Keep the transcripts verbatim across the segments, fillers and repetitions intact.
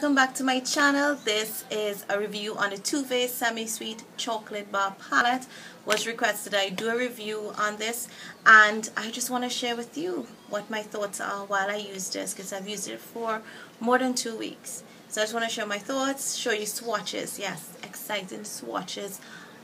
Welcome back to my channel. This is a review on the Too Faced Semi-Sweet Chocolate Bar Palette. Was requested I do a review on this, and I just want to share with you what my thoughts are while I use this, because I've used it for more than two weeks. So I just want to share my thoughts, show you swatches, yes, exciting swatches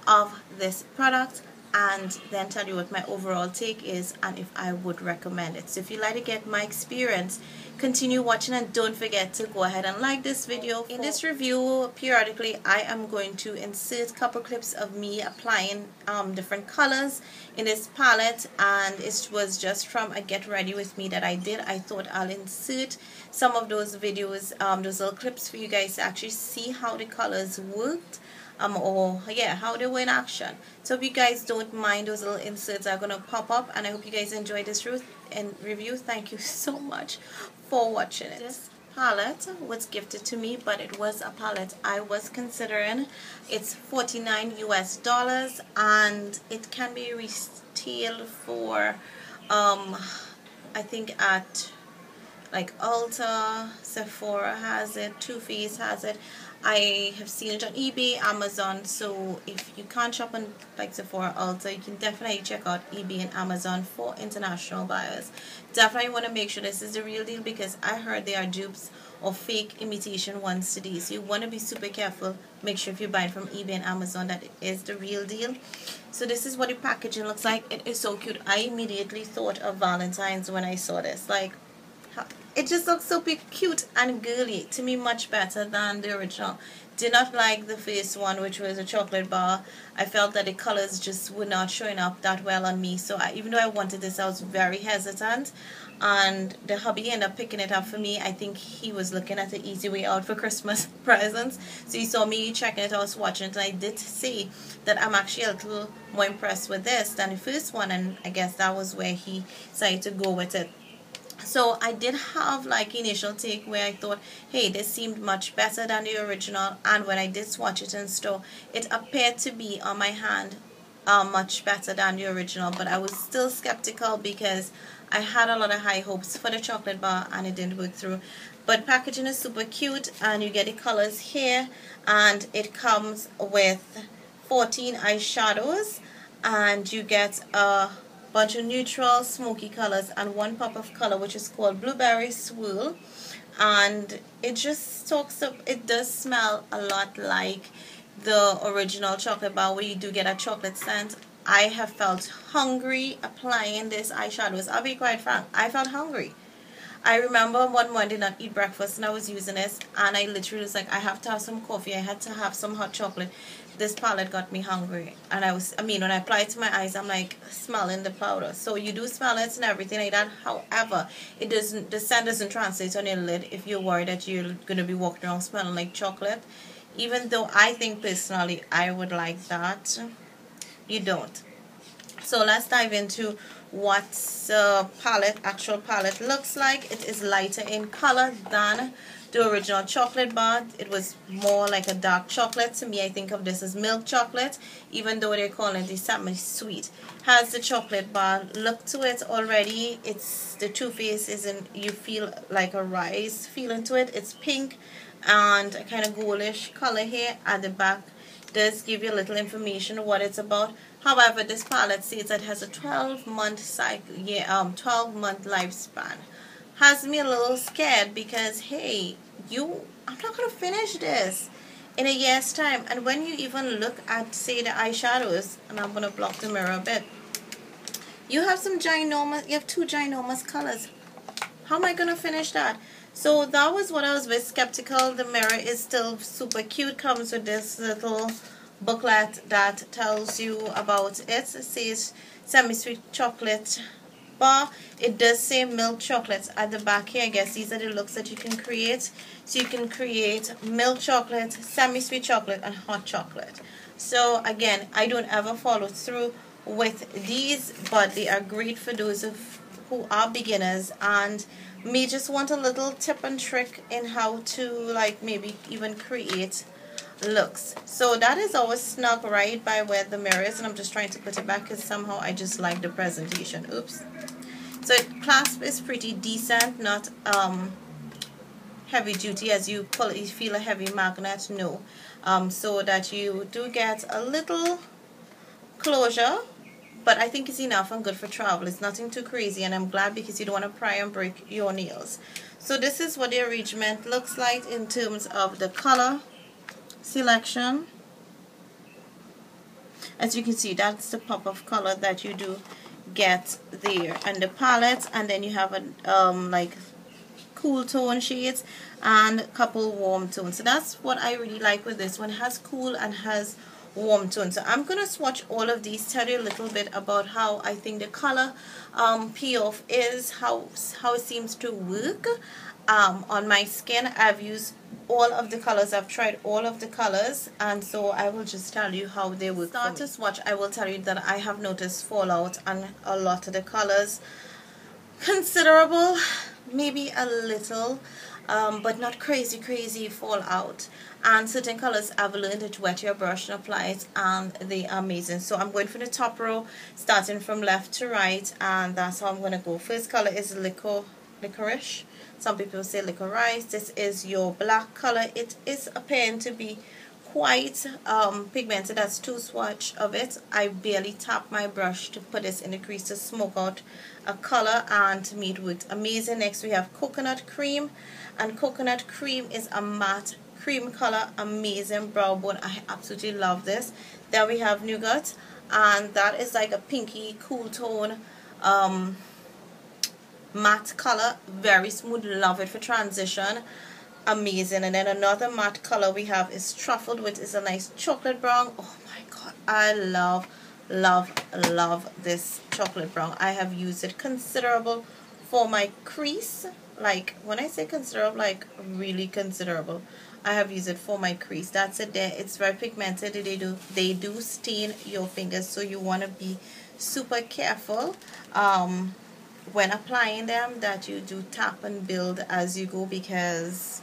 of this product, and then tell you what my overall take is and if I would recommend it. So if you'd like to get my experience, continue watching, and don't forget to go ahead and like this video. In this review, periodically I am going to insert a couple clips of me applying um, different colors in this palette, and it was just from a get ready with me that I did. I thought I'll insert some of those videos, um, those little clips for you guys to actually see how the colors worked. Um, or yeah, how they were in action. So if you guys don't mind, those little inserts are going to pop up, and I hope you guys enjoy this review. Thank you so much for watching it. This palette was gifted to me, but it was a palette I was considering. It's forty-nine U S dollars, and it can be retailed for um, I think at like Ulta, Sephora has it, Too Faced has it. I have seen it on eBay, Amazon. So if you can't shop on like Sephora, Ulta, you can definitely check out eBay and Amazon for international buyers. Definitely want to make sure this is the real deal, because I heard there are dupes or fake imitation ones today. So you want to be super careful. Make sure if you buy it from eBay and Amazon that it is the real deal. So this is what the packaging looks like. It is so cute. I immediately thought of Valentine's when I saw this. Like, it just looks so cute and girly to me, much better than the original. Did not like the first one, which was a chocolate bar. I felt that the colors just were not showing up that well on me. So I, even though I wanted this, I was very hesitant. And the hubby ended up picking it up for me. I think he was looking at the easy way out for Christmas presents. So he saw me checking it out, watching it. And I did see that I'm actually a little more impressed with this than the first one. And I guess that was where he decided to go with it. So I did have like initial take where I thought, hey, this seemed much better than the original, and when I did swatch it in store, it appeared to be on my hand uh, much better than the original, but I was still skeptical because I had a lot of high hopes for the chocolate bar and it didn't work through. But packaging is super cute, and you get the colors here, and it comes with fourteen eyeshadows, and you get a bunch of neutral smoky colors and one pop of color, which is called Blueberry Swirl, and it just talks up. It does smell a lot like the original chocolate bar, where you do get a chocolate scent. I have felt hungry applying this eyeshadows. I'll be quite frank, I felt hungry. I remember one morning I did not eat breakfast and I was using this, and I literally was like, I have to have some coffee, I had to have some hot chocolate. This palette got me hungry, and I was, I mean, when I apply it to my eyes, I'm like smelling the powder. So you do smell it and everything like that. However, it doesn't, the scent doesn't translate on your lid if you're worried that you're going to be walking around smelling like chocolate. Even though I think personally I would like that, you don't. So let's dive into what the palette, actual palette looks like. It is lighter in color than the original chocolate bar. It was more like a dark chocolate to me. I think of this as milk chocolate, even though they call it the semi-sweet. Has the chocolate bar look to it already. It's the Too Faced isn't, you feel like a rice feeling to it. It's pink and a kind of goldish color here at the back. Does give you a little information what it's about. However, this palette says it has a twelve month cycle, yeah, um, twelve month lifespan. Has me a little scared because, hey, you, I'm not going to finish this in a year's time. And when you even look at, say, the eyeshadows, and I'm going to block the mirror a bit, you have some ginormous, you have two ginormous colors. How am I going to finish that? So that was what I was a bit skeptical. The mirror is still super cute. Comes with this little booklet that tells you about it. It says semi-sweet chocolate bar. It does say milk chocolates at the back here. I guess these are the looks that you can create. So you can create milk chocolate, semi-sweet chocolate, and hot chocolate. So again, I don't ever follow through with these, but they are great for those of who are beginners and may just want a little tip and trick in how to, like, maybe even create looks. So that is always snug right by where the mirror is, and I'm just trying to put it back because somehow I just like the presentation. Oops. So it clasp is pretty decent, not um heavy duty as you pull it, you feel a heavy magnet, no. Um, so that you do get a little closure, but I think it's enough and good for travel. It's nothing too crazy, and I'm glad because you don't want to pry and break your nails. So this is what the arrangement looks like in terms of the color selection. As you can see, that's the pop of color that you do get there, and the palette, and then you have a um, like cool tone shades and a couple warm tones. So that's what I really like with this one. It has cool and has warm tone. So I'm gonna swatch all of these, tell you a little bit about how I think the color um, payoff is, how how it seems to work um, on my skin. I've used all of the colors, I've tried all of the colors, and so I will just tell you how they work. Start to swatch. I will tell you that I have noticed fallout on a lot of the colors, considerable, maybe a little. Um, but not crazy, crazy fallout. And certain colors, I've learned to wet your brush and apply it, and they are amazing. So I'm going for the top row, starting from left to right, and that's how I'm going to go. First color is licor, licorice. Some people say licorice. This is your black color. It is appearing to be quite um, pigmented. That's two swatch of it. I barely tap my brush to put this in the crease to smoke out a color, and to me it worked amazing. Next we have coconut cream, and coconut cream is a matte cream color, amazing brow bone. I absolutely love this. Then we have nougat, and that is like a pinky cool tone um, matte color, very smooth, love it for transition. Amazing. And then another matte color we have is truffled, which is a nice chocolate brown. Oh my god, I love love love this chocolate brown. I have used it considerable for my crease. Like when I say considerable, like really considerable, I have used it for my crease. That's it there. It's very pigmented. They do they do stain your fingers, so you want to be super careful um, when applying them, that you do tap and build as you go, because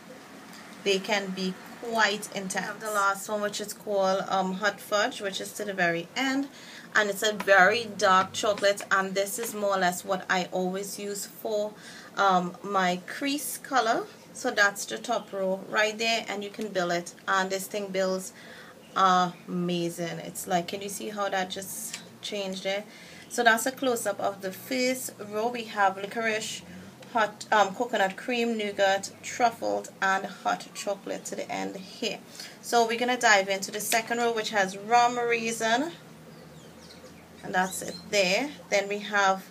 they can be quite intense. I have the last one, which is called um, Hot Fudge, which is to the very end, and it's a very dark chocolate, and this is more or less what I always use for um, my crease color. So that's the top row right there, and you can build it, and this thing builds amazing. It's like, can you see how that just changed there? So that's a close-up of the first row. We have licorice, hot um, coconut cream, nougat, truffled, and hot chocolate to the end here. So we're gonna dive into the second row, which has rum raisin, and that's it there. Then we have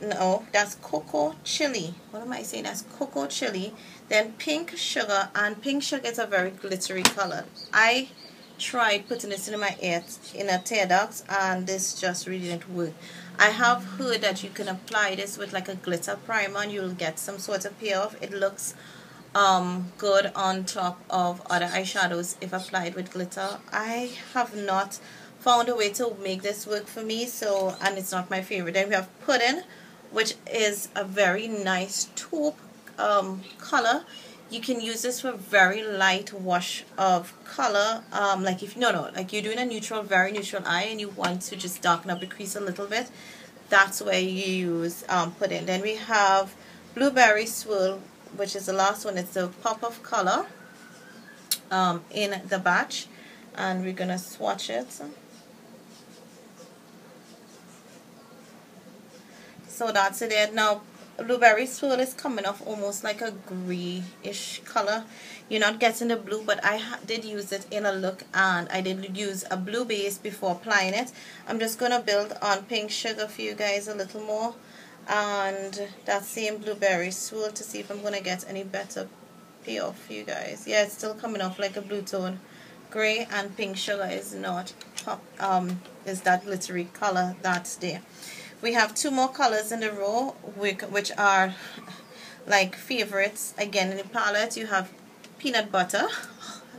no, that's cocoa chili. What am I saying? That's cocoa chili. Then pink sugar, and pink sugar is a very glittery color. I tried putting this in my ear in a tear duct, and this just really didn't work. I have heard that you can apply this with like a glitter primer and you'll get some sort of payoff. It looks um, good on top of other eyeshadows if applied with glitter. I have not found a way to make this work for me, so, and it's not my favorite. Then we have Puddin, which is a very nice taupe um, color. You can use this for a very light wash of color. Um, like if no, no, like you're doing a neutral, very neutral eye, and you want to just darken up the crease a little bit. That's where you use um, Puddin. Then we have Blueberry Swirl, which is the last one. It's a pop of color um, in the batch, and we're gonna swatch it. So that's it there now. Blueberry Swirl is coming off almost like a grayish color. You're not getting the blue, but I ha did use it in a look, and I did use a blue base before applying it. I'm just going to build on pink sugar for you guys a little more, and that same Blueberry Swirl to see if I'm going to get any better payoff for you guys. Yeah, it's still coming off like a blue tone. Gray and pink sugar is not pop, um, is that glittery color that's there. We have two more colors in a row, which are like favorites. Again, in the palette, you have peanut butter.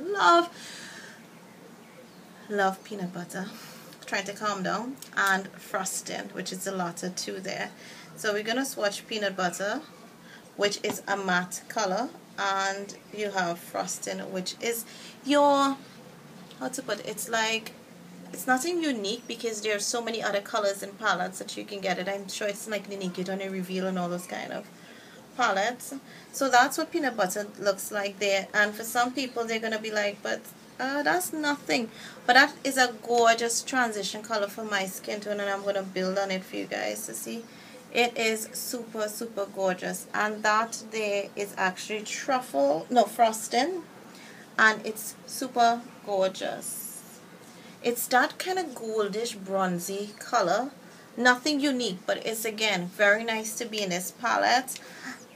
Love, love peanut butter. Trying to calm down. And frosting, which is the latter two there. So we're gonna swatch peanut butter, which is a matte color, and you have frosting, which is your, how to put it? It's like, it's nothing unique because there are so many other colors and palettes that you can get it. I'm sure it's like unique, you don't reveal and all those kind of palette. So that's what peanut butter looks like there, and for some people they're gonna be like, but uh, that's nothing. But that is a gorgeous transition color for my skin tone, and I'm gonna build on it for you guys to see. It is super super gorgeous, and that there is actually truffle, no frosting, and it's super gorgeous. It's that kind of goldish bronzy color, nothing unique, but it's again very nice to be in this palette.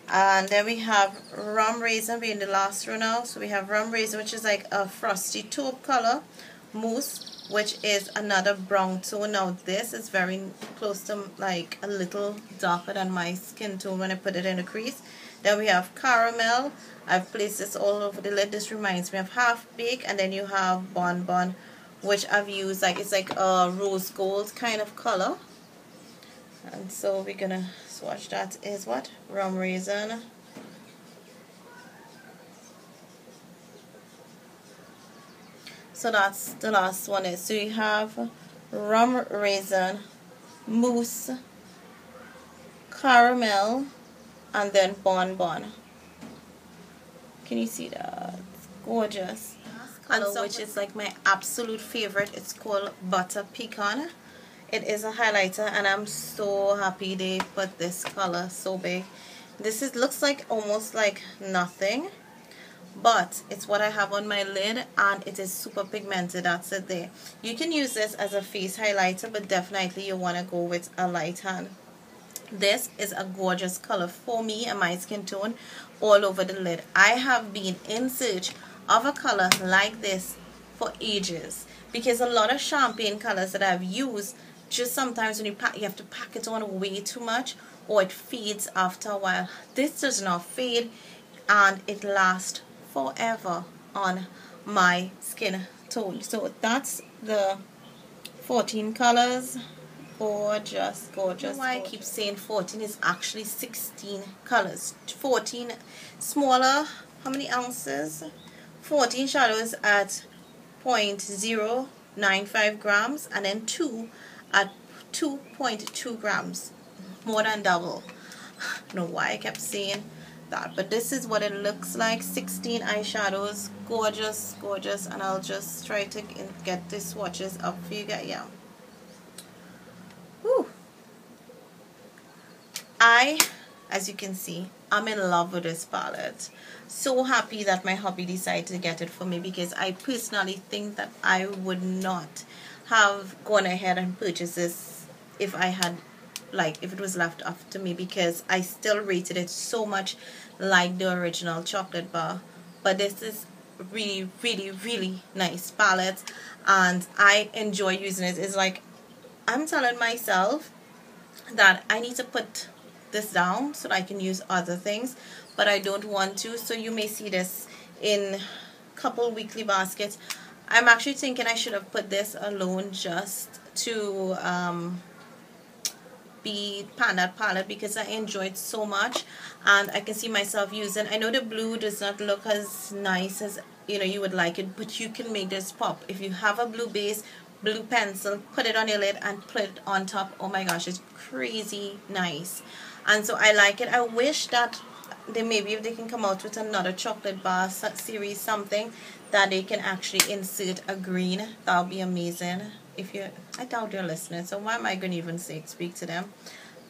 And then we have Rum Raisin being the last row now. So we have Rum Raisin, which is like a frosty taupe color. Mousse, which is another brown tone. Now this is very close to like a little darker than my skin tone when I put it in a crease. Then we have Caramel. I've placed this all over the lid. This reminds me of Half Bake. And then you have Bonbon, which I've used like, it's like a rose gold kind of color. And so we're gonna swatch. That is what? Rum Raisin. So that's the last one is. So you have Rum Raisin, Mousse, Caramel, and then Bonbon. Can you see that? It's gorgeous. And so which is like my absolute favorite. It's called Butter Pecan. It is a highlighter, and I'm so happy they put this color so big. This is looks like almost like nothing, but it's what I have on my lid, and it is super pigmented. That's it there. You can use this as a face highlighter, but definitely you want to go with a light hand. This is a gorgeous color for me and my skin tone all over the lid. I have been in search of a color like this for ages, because a lot of champagne colors that I've used, just sometimes when you pack, you have to pack it on way too much, or it fades after a while. This does not fade, and it lasts forever on my skin tone. So that's the fourteen colors. Gorgeous, gorgeous. Why I keep saying fourteen is actually sixteen colors. fourteen smaller. How many ounces? fourteen shadows at zero point zero nine five grams, and then two at two point two grams, more than double. I don't know why I kept saying that, but this is what it looks like. Sixteen eyeshadows, gorgeous, gorgeous. And I'll just try to get the swatches up for you guys. Yeah. Woo. I, as you can see, I'm in love with this palette. So happy that my hubby decided to get it for me, because I personally think that I would not have gone ahead and purchased this if I had, like, if it was left up to me, because I still rated it so much like the original chocolate bar. But this is really, really, really nice palette, and I enjoy using it. It's like I'm telling myself that I need to put this down so that I can use other things, but I don't want to. So you may see this in couple weekly baskets. I'm actually thinking I should have put this alone just to um, be Panda palette, because I enjoyed so much, and I can see myself using. I know the blue does not look as nice as you know you would like it, but you can make this pop if you have a blue base, blue pencil, put it on your lid and put it on top. Oh my gosh, it's crazy nice. And so I like it. I wish that they maybe if they can come out with another chocolate bar series, something that they can actually insert a green. That would be amazing. If you, I doubt you're listening, so why am I going to even say speak to them?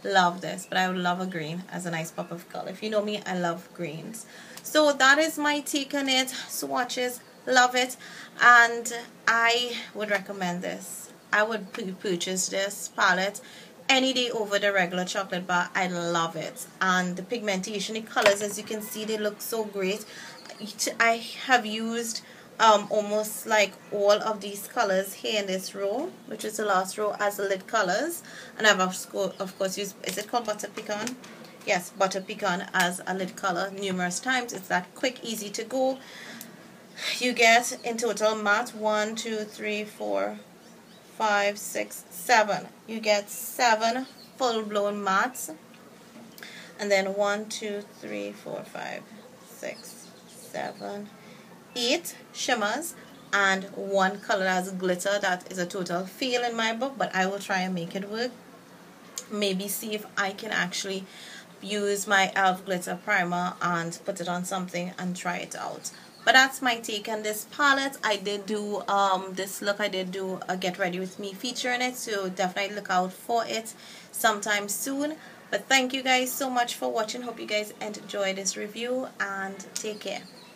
Love this, but I would love a green as a nice pop of color. If you know me, I love greens. So that is my take on it. Swatches, love it, and I would recommend this. I would purchase this palette any day over the regular chocolate bar. I love it, and the pigmentation, the colors, as you can see, they look so great. I have used um, almost like all of these colors here in this row, which is the last row, as the lid colors, and I've of course used, is it called Butter Pecan? Yes, Butter Pecan as a lid color numerous times. It's that quick, easy to go. You get in total matte one, two, three, four, five, six, seven. You get seven full-blown mattes, and then one, two, three, four, five, six, seven, eight shimmers, and one color as glitter. That is a total fail in my book, but I will try and make it work. Maybe see if I can actually use my e l f glitter primer and put it on something and try it out. But that's my take on this palette. I did do um this look, I did do a Get Ready With Me feature in it, so definitely look out for it sometime soon. But thank you guys so much for watching. Hope you guys enjoyed this review and take care.